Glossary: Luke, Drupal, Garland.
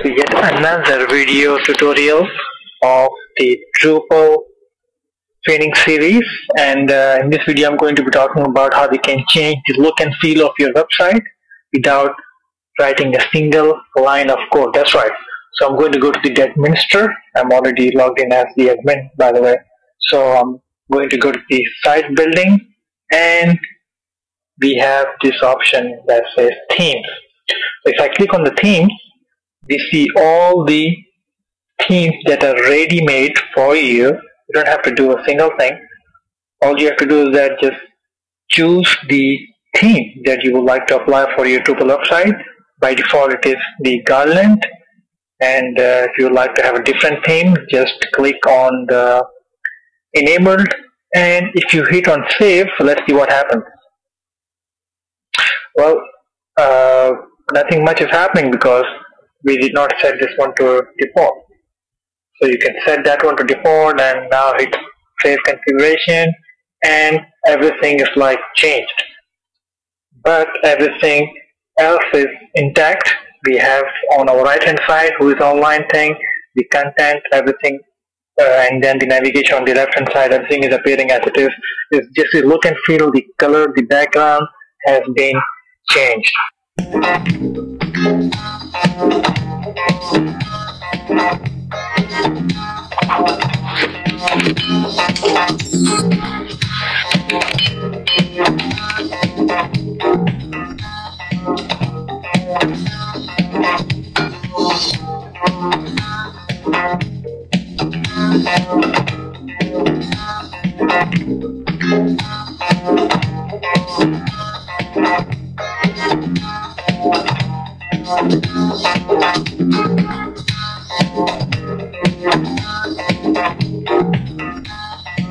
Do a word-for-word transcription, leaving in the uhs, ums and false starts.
to yet another video tutorial of the Drupal training series, and uh, in this video I'm going to be talking about how we can change the look and feel of your website without writing a single line of code. That's right. So I'm going to go to the administrator. I'm already logged in as the admin, by the way. So I'm going to go to the site building, and we have this option that says themes. So if I click on the themes, we see all the themes that are ready made for you. You don't have to do a single thing. All you have to do is that just choose the theme that you would like to apply for your Drupal website. By default, it is the Garland. And uh, if you would like to have a different theme, just click on the enabled. And if you hit on save, let's see what happens. Well, uh, nothing much is happening because we did not set this one to default. So you can set that one to default, and now hit save configuration, and everything is like changed. But everything else is intact. We have on our right hand side who is online thing, the content, everything, uh, and then the navigation on the left hand side. Everything is appearing as it is. It's just the look and feel, the color, the background has been changed. Thank you.